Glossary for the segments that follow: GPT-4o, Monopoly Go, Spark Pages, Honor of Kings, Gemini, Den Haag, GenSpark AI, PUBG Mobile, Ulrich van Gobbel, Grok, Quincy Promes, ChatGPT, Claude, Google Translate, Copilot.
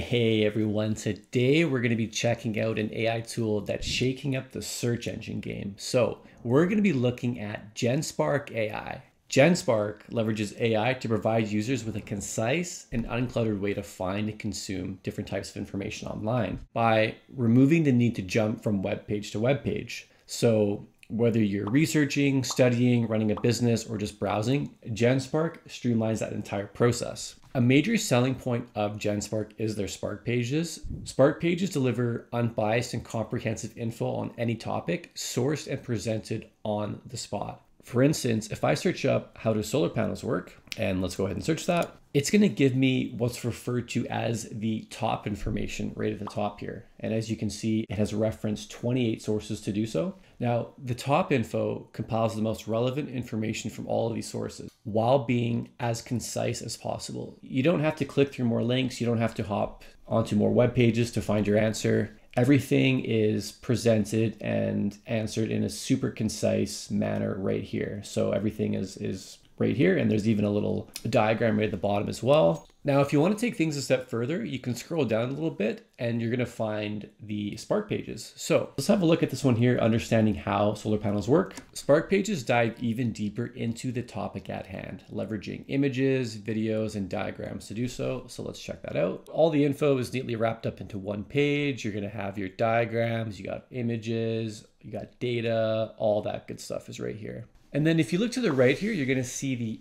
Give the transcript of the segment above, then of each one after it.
Hey everyone, today we're going to be checking out an AI tool that's shaking up the search engine game. So we're going to be looking at GenSpark AI. GenSpark leverages AI to provide users with a concise and uncluttered way to find and consume different types of information online by removing the need to jump from web page to web page. So whether you're researching, studying, running a business, or just browsing, GenSpark streamlines that entire process. A major selling point of GenSpark is their Spark Pages. Spark Pages deliver unbiased and comprehensive info on any topic, sourced and presented on the spot. For instance, if I search up how do solar panels work, and let's go ahead and search that, it's going to give me what's referred to as the top information right at the top here. And as you can see, it has referenced 28 sources to do so. Now, the top info compiles the most relevant information from all of these sources while being as concise as possible. You don't have to click through more links. You don't have to hop onto more web pages to find your answer. Everything is presented and answered in a super concise manner right here. So everything is right here, and there's even a little diagram right at the bottom as well. Now, if you want to take things a step further, you can scroll down a little bit and you're going to find the Spark Pages. So let's have a look at this one here, understanding how solar panels work. Spark Pages dive even deeper into the topic at hand, leveraging images, videos, and diagrams to do so. So let's check that out. All the info is neatly wrapped up into one page. You're going to have your diagrams, you got images, you got data, all that good stuff is right here. And then if you look to the right here, you're going to see the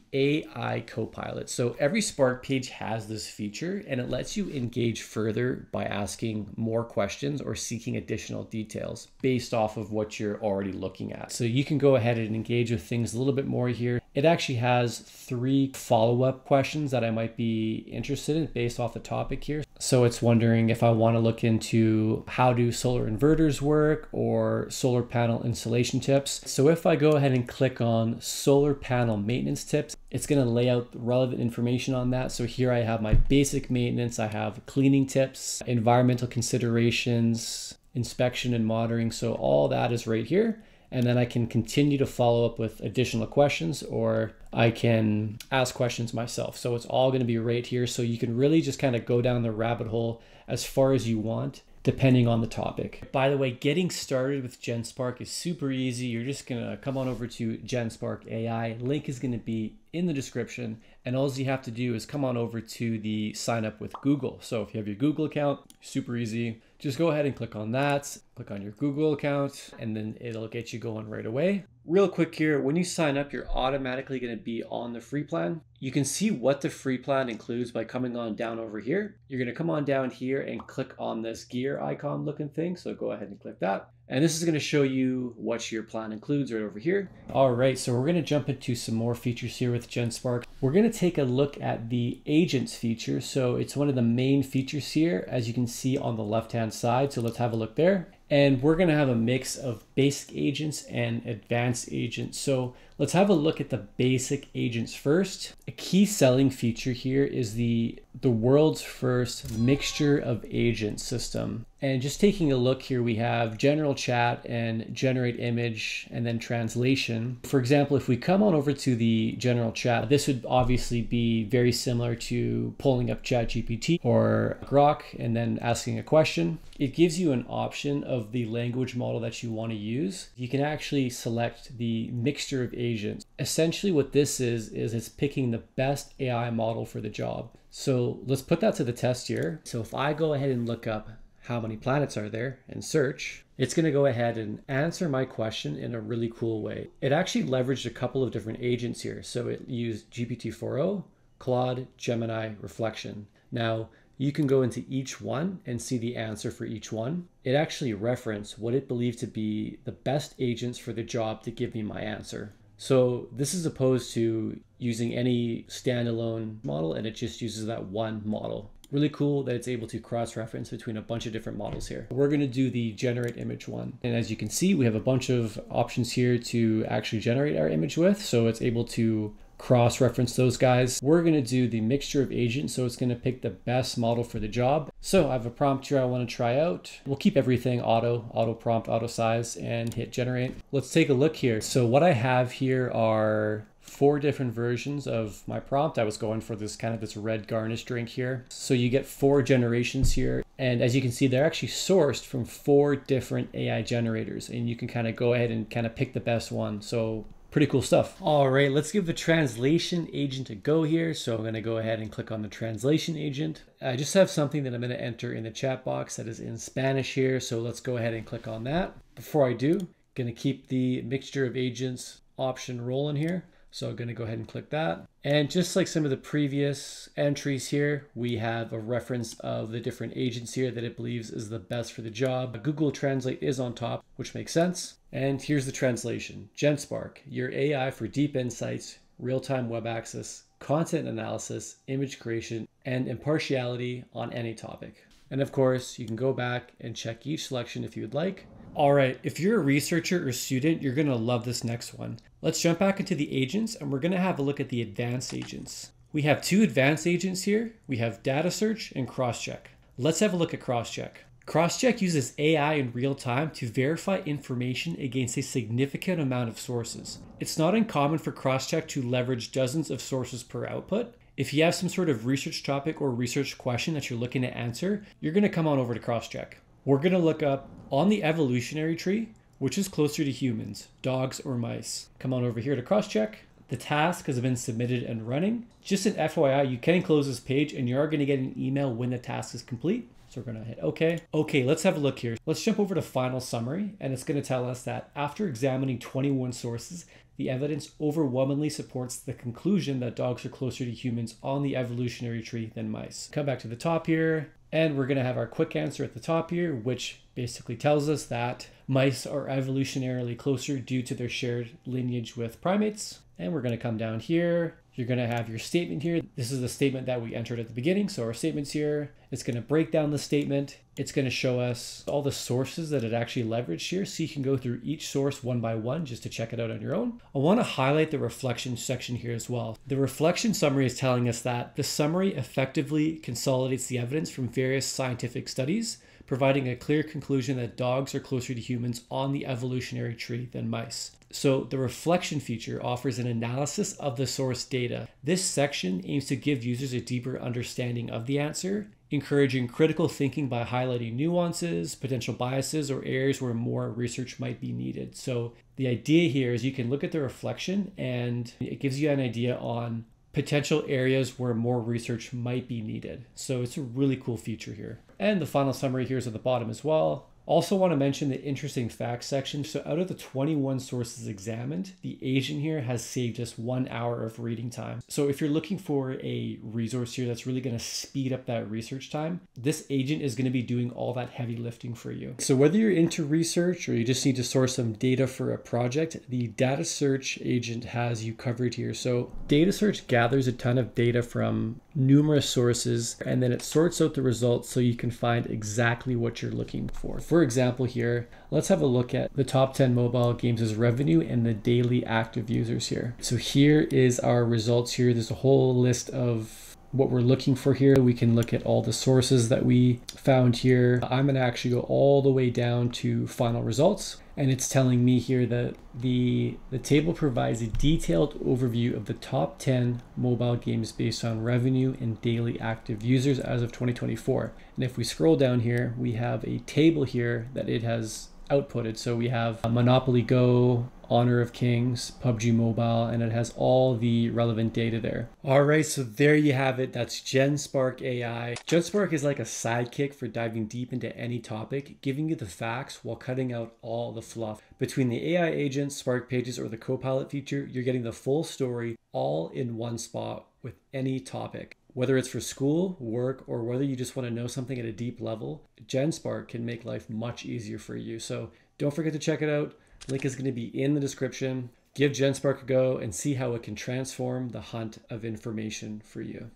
AI Copilot. So every Spark page has this feature, and it lets you engage further by asking more questions or seeking additional details based off of what you're already looking at. So you can go ahead and engage with things a little bit more here. It actually has 3 follow-up questions that I might be interested in based off the topic here. So it's wondering if I want to look into how do solar inverters work or solar panel installation tips. So if I go ahead and click on solar panel maintenance tips, it's going to lay out relevant information on that. So here I have my basic maintenance. I have cleaning tips, environmental considerations, inspection and monitoring. So all that is right here. And then I can continue to follow up with additional questions, or I can ask questions myself. So it's all going to be right here. So you can really just kind of go down the rabbit hole as far as you want, depending on the topic. By the way, getting started with GenSpark is super easy. You're just going to come on over to GenSpark AI. Link is going to be in the description. And all you have to do is come on over to the sign up with Google. So if you have your Google account, super easy. Just go ahead and click on that, click on your Google account, and then it'll get you going right away. Real quick here, when you sign up, you're automatically going to be on the free plan. You can see what the free plan includes by coming on down over here. You're going to come on down here and click on this gear icon looking thing. So go ahead and click that. And this is going to show you what your plan includes right over here. All right, so we're going to jump into some more features here with GenSpark. We're going to take a look at the agents feature. So it's one of the main features here, as you can see on the left-hand side. So let's have a look there. And we're going to have a mix of basic agents and advanced agents. So let's have a look at the basic agents first. A key selling feature here is the world's first mixture of agent system. And just taking a look here, we have general chat and generate image and then translation. For example, if we come on over to the general chat, this would obviously be very similar to pulling up ChatGPT or Grok and then asking a question. It gives you an option of the language model that you want to use. You can actually select the mixture of agents. Essentially what this is it's picking the best AI model for the job. So let's put that to the test here. So if I go ahead and look up how many planets are there and search, it's going to go ahead and answer my question in a really cool way. It actually leveraged a couple of different agents here. So it used GPT-4o, Claude, Gemini, Reflection. Now you can go into each one and see the answer for each one. It actually referenced what it believed to be the best agents for the job to give me my answer. So this is opposed to using any standalone model, and it just uses that one model. Really cool that it's able to cross-reference between a bunch of different models here. We're going to do the generate image one. And as you can see, we have a bunch of options here to actually generate our image with. So it's able to cross-reference those guys. We're going to do the mixture of agents, so it's going to pick the best model for the job. So I have a prompt here I want to try out. We'll keep everything auto prompt, auto size, and hit generate. Let's take a look here. So what I have here are 4 different versions of my prompt. I was going for this kind of this red garnish drink here. So you get 4 generations here. And as you can see, they're actually sourced from 4 different AI generators. And you can kind of go ahead and kind of pick the best one. So pretty cool stuff. All right, let's give the translation agent a go here. So I'm going to go ahead and click on the translation agent. I just have something that I'm going to enter in the chat box that is in Spanish here. So let's go ahead and click on that. Before I do, I'm going to keep the mixture of agents option rolling here. So I'm going to go ahead and click that. And just like some of the previous entries here, we have a reference of the different agents here that it believes is the best for the job. Google Translate is on top, which makes sense. And here's the translation. GenSpark, your AI for deep insights, real-time web access, content analysis, image creation, and impartiality on any topic. And of course, you can go back and check each selection if you would like. All right, if you're a researcher or student, you're gonna love this next one. Let's jump back into the agents and we're gonna have a look at the advanced agents. We have 2 advanced agents here. We have data search and cross-check. Let's have a look at cross-check. Cross-check uses AI in real time to verify information against a significant amount of sources. It's not uncommon for cross-check to leverage dozens of sources per output. If you have some sort of research topic or research question that you're looking to answer, you're going to come on over to cross-check. We're going to look up on the evolutionary tree, which is closer to humans, dogs or mice. Come on over here to cross-check. The task has been submitted and running. Just an FYI, you can close this page and you are going to get an email when the task is complete. So we're going to hit OK. OK, let's have a look here. Let's jump over to final summary, and it's going to tell us that after examining 21 sources, the evidence overwhelmingly supports the conclusion that dogs are closer to humans on the evolutionary tree than mice. Come back to the top here, and we're going to have our quick answer at the top here, which basically tells us that mice are evolutionarily closer due to their shared lineage with primates. And we're going to come down here. You're going to have your statement here. This is the statement that we entered at the beginning. So our statement's here. It's going to break down the statement. It's going to show us all the sources that it actually leveraged here. So you can go through each source one by one just to check it out on your own. I want to highlight the reflection section here as well. The reflection summary is telling us that the summary effectively consolidates the evidence from various scientific studies, providing a clear conclusion that dogs are closer to humans on the evolutionary tree than mice. So the reflection feature offers an analysis of the source data. This section aims to give users a deeper understanding of the answer, encouraging critical thinking by highlighting nuances, potential biases, or areas where more research might be needed. So the idea here is you can look at the reflection and it gives you an idea on potential areas where more research might be needed. So it's a really cool feature here. And the final summary here is at the bottom as well. Also want to mention the interesting facts section. So out of the 21 sources examined, the agent here has saved us 1 hour of reading time. So if you're looking for a resource here that's really going to speed up that research time, this agent is going to be doing all that heavy lifting for you. So whether you're into research or you just need to source some data for a project, the data search agent has you covered here. So data search gathers a ton of data from numerous sources, and then it sorts out the results so you can find exactly what you're looking for. For example here, let's have a look at the top 10 mobile games as revenue and the daily active users here. So here is our results here. There's a whole list of what we're looking for here. We can look at all the sources that we found here. I'm going to actually go all the way down to final results. And it's telling me here that the table provides a detailed overview of the top 10 mobile games based on revenue and daily active users as of 2024. And if we scroll down here, we have a table here that it has outputted. So we have Monopoly Go, Honor of Kings, PUBG Mobile, and it has all the relevant data there. All right, so there you have it. That's GenSpark AI. GenSpark is like a sidekick for diving deep into any topic, giving you the facts while cutting out all the fluff. Between the AI agents, Spark Pages, or the Copilot feature, you're getting the full story all in one spot with any topic. Whether it's for school, work, or whether you just want to know something at a deep level, GenSpark can make life much easier for you. So don't forget to check it out. Link is going to be in the description. Give GenSpark a go and see how it can transform the hunt of information for you.